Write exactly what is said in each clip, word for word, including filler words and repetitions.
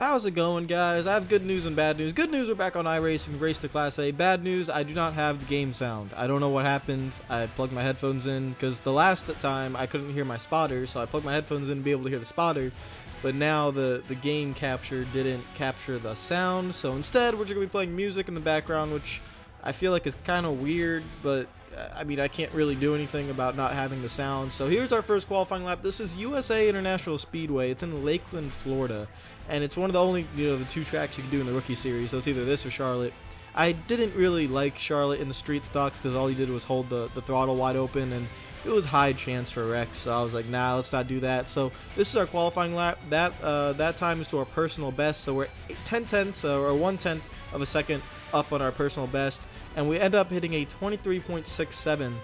How's it going, guys? I have good news and bad news. Good news, we're back on iRacing, race to Class A. Bad news, I do not have the game sound. I don't know what happened. I plugged my headphones in, because the last time I couldn't hear my spotter, so I plugged my headphones in to be able to hear the spotter. But now the, the game capture didn't capture the sound, so instead we're just going to be playing music in the background, which I feel like is kind of weird, but I mean, I can't really do anything about not having the sound. So here's our first qualifying lap. This is U S A International Speedway. It's in Lakeland, Florida, and it's one of the only, you know, the two tracks you can do in the rookie series, so it's either this or Charlotte. I didn't really like Charlotte in the street stocks because all he did was hold the, the throttle wide open, and it was high chance for wrecks, so I was like, nah, let's not do that. So this is our qualifying lap. That uh, that time is to our personal best, so we're ten tenths uh, or one tenth of a second up on our personal best, and we end up hitting a twenty-three point six seven.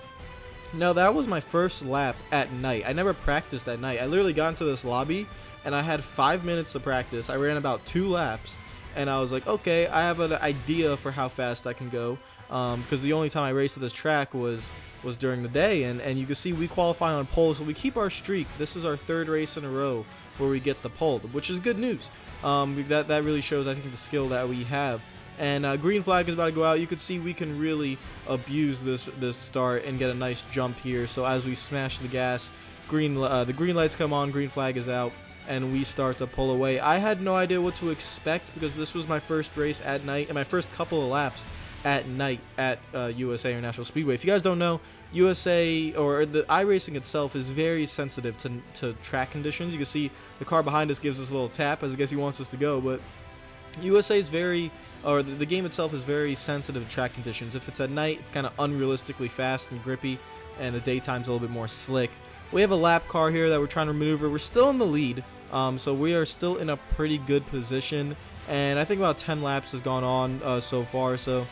Now, that was my first lap at night. I never practiced at night. I literally got into this lobby, and I had five minutes to practice. I ran about two laps, and I was like, okay, I have an idea for how fast I can go, um, because the only time I raced at this track was was during the day, and, and you can see we qualify on pole, so we keep our streak. This is our third race in a row where we get the pole, which is good news. Um, that, that really shows, I think, the skill that we have. And uh, green flag is about to go out. You can see we can really abuse this this start and get a nice jump here. So as we smash the gas, green uh, the green lights come on, green flag is out, and we start to pull away. I had no idea what to expect because this was my first race at night and my first couple of laps at night at uh, U S A International Speedway. If you guys don't know, U S A, or the iRacing itself, is very sensitive to, to track conditions. You can see the car behind us gives us a little tap as I guess he wants us to go, but U S A is very, or the, the game itself is very sensitive to track conditions. If it's at night, it's kind of unrealistically fast and grippy, and the daytime's a little bit more slick. We have a lap car here that we're trying to maneuver. We're still in the lead, um, so we are still in a pretty good position, and I think about ten laps has gone on uh, so far, so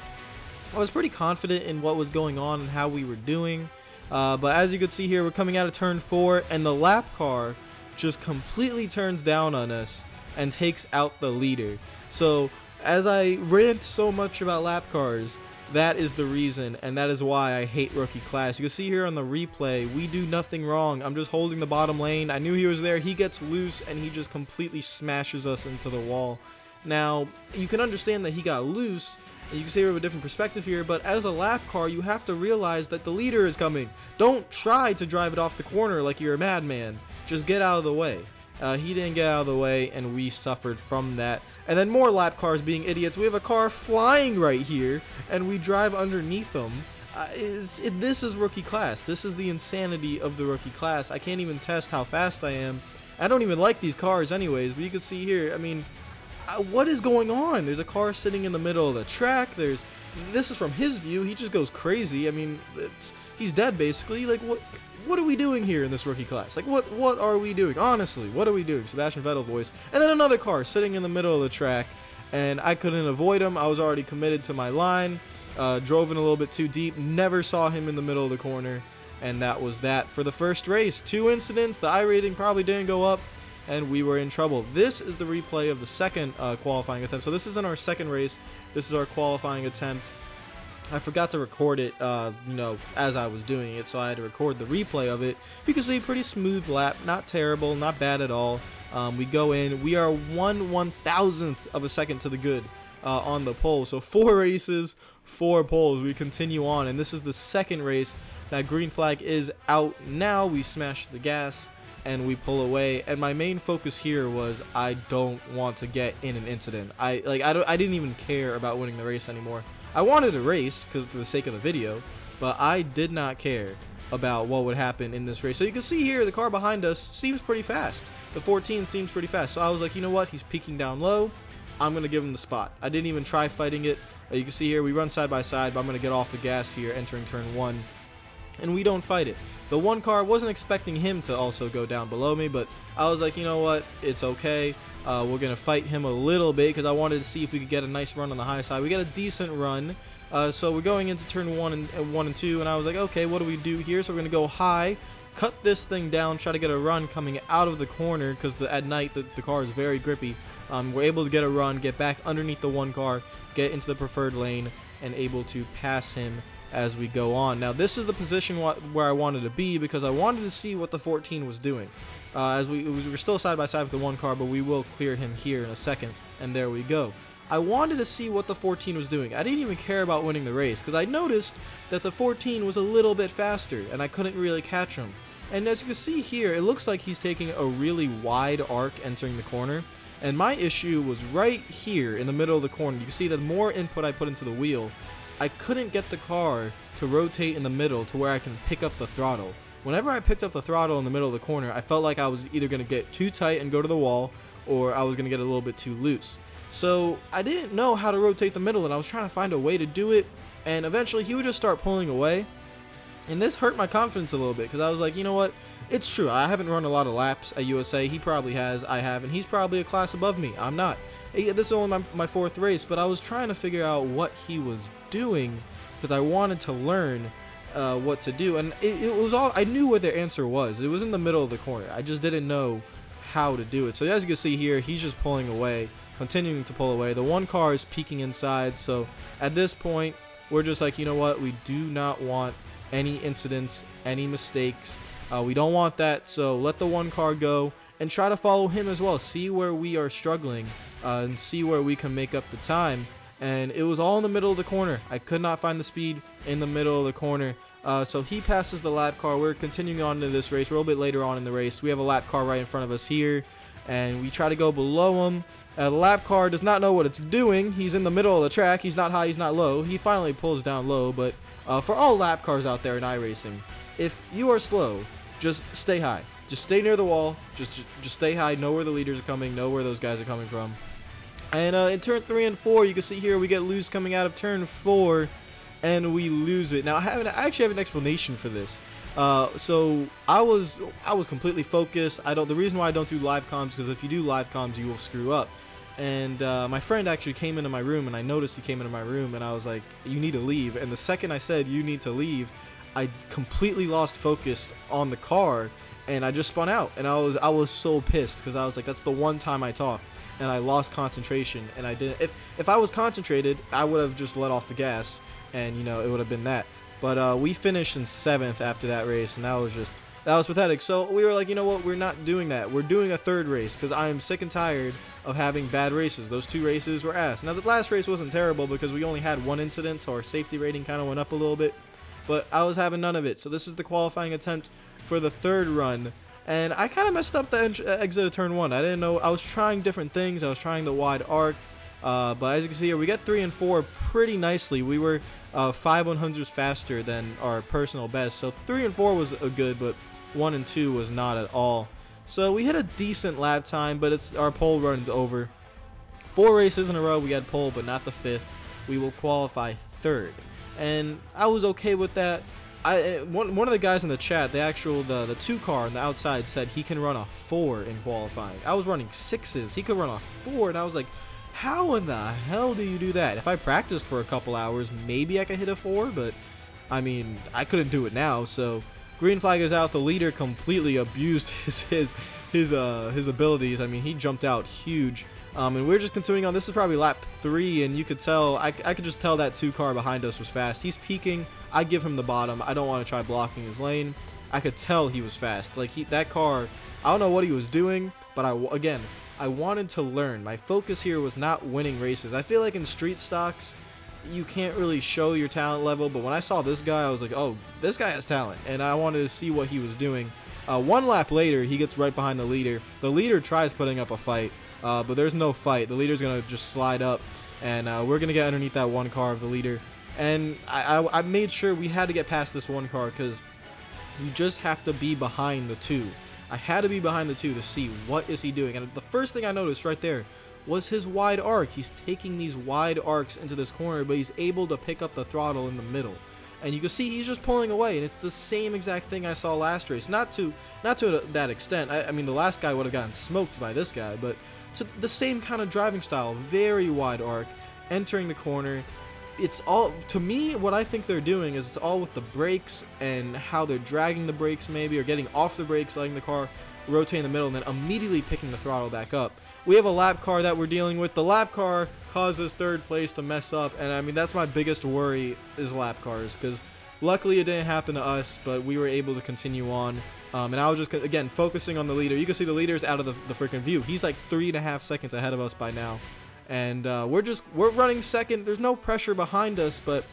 I was pretty confident in what was going on and how we were doing, uh, but as you can see here, we're coming out of turn four, and the lap car just completely turns down on us and takes out the leader. So as I rant so much about lap cars, that is the reason, and that is why I hate rookie class. You can see here on the replay, we do nothing wrong. I'm just holding the bottom lane. I knew he was there. He gets loose, and he just completely smashes us into the wall. Now, you can understand that he got loose, and you can see we have a different perspective here, but as a lap car, you have to realize that the leader is coming. Don't try to drive it off the corner like you're a madman. Just get out of the way. Uh, he didn't get out of the way, and we suffered from that. And then more lap cars being idiots. We have a car flying right here, and we drive underneath them. Uh, it's, it, this is rookie class. This is the insanity of the rookie class. I can't even test how fast I am. I don't even like these cars anyways, but you can see here, I mean, uh, what is going on? There's a car sitting in the middle of the track. There's, this is from his view. He just goes crazy. I mean, it's, he's dead basically. Like, what? What are we doing here in this rookie class? Like, what what are we doing? Honestly, what are we doing? Sebastian Vettel voice. And then another car sitting in the middle of the track, and I couldn't avoid him. I was already committed to my line, uh, drove in a little bit too deep, never saw him in the middle of the corner, and that was that for the first race. Two incidents, the I rating probably didn't go up, and we were in trouble. This is the replay of the second uh, qualifying attempt. So this isn't our second race. This is our qualifying attempt. I forgot to record it, uh, you know, as I was doing it, so I had to record the replay of it. You can see a pretty smooth lap, not terrible, not bad at all. Um, we go in, we are one one-thousandth of a second to the good uh, on the pole. So four races, four poles. We continue on, and this is the second race. That green flag is out now. We smash the gas, and we pull away. And my main focus here was I don't want to get in an incident. I like I don't I didn't even care about winning the race anymore. I wanted to race because for the sake of the video, but I did not care about what would happen in this race. So you can see here the car behind us seems pretty fast. The fourteen seems pretty fast. So I was like, you know what? He's peeking down low. I'm going to give him the spot. I didn't even try fighting it. Uh, you can see here we run side by side, but I'm going to get off the gas here entering turn one. And we don't fight it. The one car, wasn't expecting him to also go down below me, but I was like, you know what? It's okay. Uh, we're going to fight him a little bit because I wanted to see if we could get a nice run on the high side. We got a decent run. Uh, so we're going into turn one and, and one and two, and I was like, okay, what do we do here? So we're going to go high, cut this thing down, try to get a run coming out of the corner because at night the, the car is very grippy. Um, we're able to get a run, get back underneath the one car, get into the preferred lane, and able to pass him as we go on. Now, this is the position wh where I wanted to be because I wanted to see what the fourteen was doing. Uh, as we, we were still side by side with the one car, but we will clear him here in a second, and there we go. I wanted to see what the fourteen was doing. I didn't even care about winning the race, because I noticed that the fourteen was a little bit faster, and I couldn't really catch him. And as you can see here, it looks like he's taking a really wide arc entering the corner, and my issue was right here in the middle of the corner. You can see that the more input I put into the wheel, I couldn't get the car to rotate in the middle to where I can pick up the throttle. Whenever I picked up the throttle in the middle of the corner, I felt like I was either going to get too tight and go to the wall, or I was going to get a little bit too loose. So I didn't know how to rotate the middle, and I was trying to find a way to do it, and eventually he would just start pulling away, and this hurt my confidence a little bit, because I was like, you know what, it's true, I haven't run a lot of laps at U S A, he probably has, I haven't, he's probably a class above me, I'm not. This is only my, my fourth race, but I was trying to figure out what he was doing, because I wanted to learn Uh, what to do, and it, it was all I knew what their answer was. It was in the middle of the corner. I just didn't know how to do it. So as you can see here, he's just pulling away, continuing to pull away. The one car is peeking inside, so at this point we're just like, you know what, we do not want any incidents, any mistakes, uh, we don't want that, so let the one car go and try to follow him as well, see where we are struggling, uh, and see where we can make up the time. And it was all in the middle of the corner. I could not find the speed in the middle of the corner. Uh, so he passes the lap car. We're continuing on into this race. We're a little bit later on in the race. We have a lap car right in front of us here, and we try to go below him. Uh, the lap car does not know what it's doing. He's in the middle of the track. He's not high. He's not low. He finally pulls down low. But uh, for all lap cars out there in iRacing, if you are slow, just stay high. Just stay near the wall. Just, just, just stay high. Know where the leaders are coming. Know where those guys are coming from. And uh, in turn three and four, you can see here we get loose coming out of turn four, and we lose it. Now I have an, I actually have an explanation for this. Uh, so I was I was completely focused. I don't. The reason why I don't do live comms, because if you do live comms, you will screw up. And uh, my friend actually came into my room, and I noticed he came into my room, and I was like, "You need to leave." And the second I said, "You need to leave," I completely lost focus on the car, and I just spun out. And I was I was so pissed, because I was like, "That's the one time I talked." And I lost concentration, and I didn't. If if I was concentrated, I would have just let off the gas, and you know it would have been that. But uh, we finished in seventh after that race, and that was just that was pathetic. So we were like, you know what? We're not doing that. We're doing a third race, because I am sick and tired of having bad races. Those two races were ass. Now the last race wasn't terrible, because we only had one incident, so our safety rating kind of went up a little bit. But I was having none of it. So this is the qualifying attempt for the third run. And I kind of messed up the exit of turn one. I didn't know. I was trying different things. I was trying the wide arc. Uh, but as you can see here, we got three and four pretty nicely. We were uh, five one-hundredths faster than our personal best. So three and four was a good, but one and two was not at all. So we hit a decent lap time, but it's our pole run's over. Four races in a row, we had pole, but not the fifth. We will qualify third. And I was okay with that. I, one, one of the guys in the chat, the actual, the, the two car on the outside, said he can run a four in qualifying. I was running sixes. He could run a four, and I was like, how in the hell do you do that? If I practiced for a couple hours, maybe I could hit a four, but, I mean, I couldn't do it now. So, green flag is out. The leader completely abused his, his, his, uh, his abilities. I mean, he jumped out huge. Um, and we're just continuing on. This is probably lap three, and you could tell, I, I could just tell that two car behind us was fast. He's peaking. I give him the bottom. I don't want to try blocking his lane. I could tell he was fast. Like, he, that car, I don't know what he was doing, but I, again, I wanted to learn. My focus here was not winning races. I feel like in street stocks, you can't really show your talent level, but when I saw this guy, I was like, oh, this guy has talent, and I wanted to see what he was doing. Uh, one lap later, he gets right behind the leader. The leader tries putting up a fight, uh, but there's no fight. The leader's going to just slide up, and uh, we're going to get underneath that one car of the leader. And I, I, I made sure we had to get past this one car, because you just have to be behind the two. I had to be behind the two to see what is he doing. And the first thing I noticed right there was his wide arc. He's taking these wide arcs into this corner, but he's able to pick up the throttle in the middle. And you can see he's just pulling away, and it's the same exact thing I saw last race. Not to not to that extent. I, I mean, the last guy would have gotten smoked by this guy, but to the same kind of driving style. Very wide arc, entering the corner. It's all, to me, what I think they're doing is it's all with the brakes and how they're dragging the brakes maybe, or getting off the brakes, letting the car rotate in the middle, and then immediately picking the throttle back up. We have a lap car that we're dealing with. The lap car causes third place to mess up, and I mean, that's my biggest worry is lap cars, because luckily it didn't happen to us, but we were able to continue on. Um, and I was just, again, focusing on the leader. You can see the leader's out of the, the freaking view. He's like three and a half seconds ahead of us by now. And uh, we're just, we're running second. There's no pressure behind us, but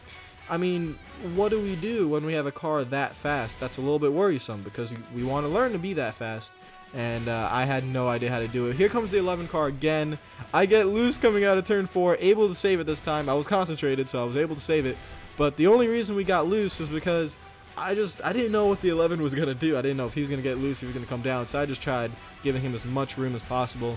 I mean, what do we do when we have a car that fast? That's a little bit worrisome because we, we want to learn to be that fast. And uh, I had no idea how to do it. Here comes the eleven car again. I get loose coming out of turn four, able to save it this time. I was concentrated, so I was able to save it. But the only reason we got loose is because I just, I didn't know what the eleven was going to do. I didn't know if he was going to get loose, if he was going to come down. So I just tried giving him as much room as possible.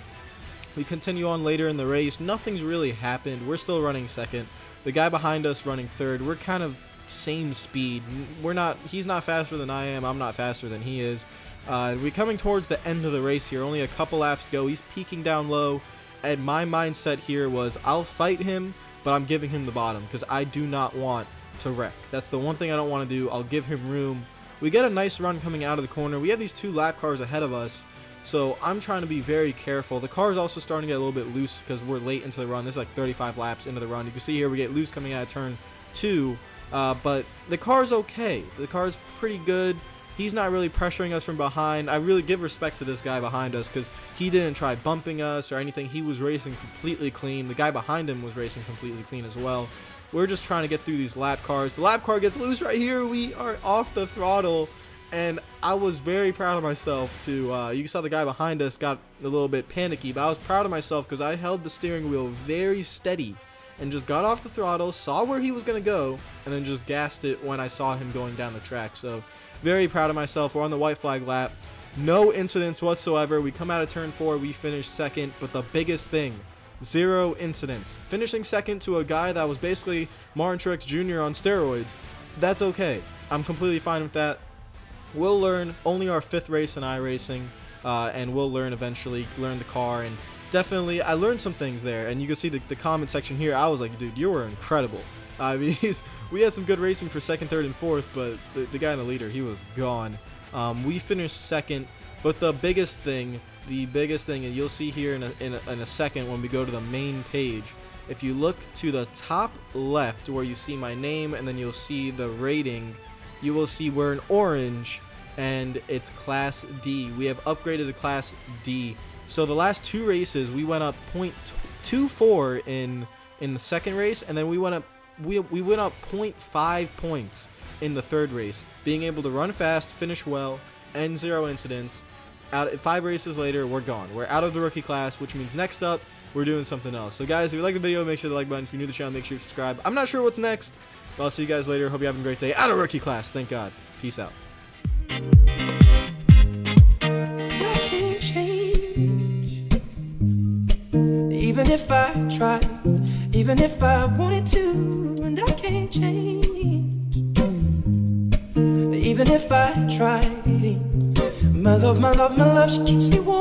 We continue on later in the race. Nothing's really happened. We're still running second. The guy behind us running third. We're kind of same speed. We're not, he's not faster than I am. I'm not faster than he is. Uh, we're coming towards the end of the race here, only a couple laps to go. He's peaking down low, and my mindset here was I'll fight him, but I'm giving him the bottom because I do not want to wreck. That's the one thing I don't want to do. I'll give him room. We get a nice run coming out of the corner. We have these two lap cars ahead of us, so I'm trying to be very careful. The car is also starting to get a little bit loose because we're late into the run. This is like thirty-five laps into the run. You can see here we get loose coming out of turn two, uh, but the car's okay. The car's pretty good. He's not really pressuring us from behind. I really give respect to this guy behind us because he didn't try bumping us or anything. He was racing completely clean. The guy behind him was racing completely clean as well. We're just trying to get through these lap cars. The lap car gets loose right here. We are off the throttle, and I was very proud of myself to, uh, you saw the guy behind us got a little bit panicky, but I was proud of myself because I held the steering wheel very steady and just got off the throttle, saw where he was going to go, and then just gassed it when I saw him going down the track. So very proud of myself. We're on the white flag lap. No incidents whatsoever. We come out of turn four. We finish second. But the biggest thing, zero incidents. Finishing second to a guy that was basically Martin Truex Junior on steroids. That's okay. I'm completely fine with that. We'll learn. Only our fifth race in iRacing. Uh, and we'll learn eventually. Learn the car. And definitely, I learned some things there. And you can see the, the comment section here. I was like, dude, you were incredible. I mean, he's, we had some good racing for second, third, and fourth, but the, the guy in the leader, he was gone. Um, we finished second, but the biggest thing, the biggest thing, and you'll see here in a, in, a, in a second when we go to the main page, if you look to the top left where you see my name and then you'll see the rating, you will see we're in orange, and it's Class D. We have upgraded to Class D. So the last two races, we went up point two four in, in the second race, and then we went up We, we went up point five points in the third race, being able to run fast, finish well, and zero incidents. Out five races later, we're gone. We're out of the rookie class, which means next up, we're doing something else. So guys, if you like the video, make sure to like button. If you're new to the channel, make sure you subscribe. I'm not sure what's next, but I'll see you guys later. Hope you're having a great day. Out of rookie class. Thank God. Peace out. Nothing changed. Even if I tried, even if I wanted to. And I can't change. Even if I try, my love, my love, my love, she keeps me warm.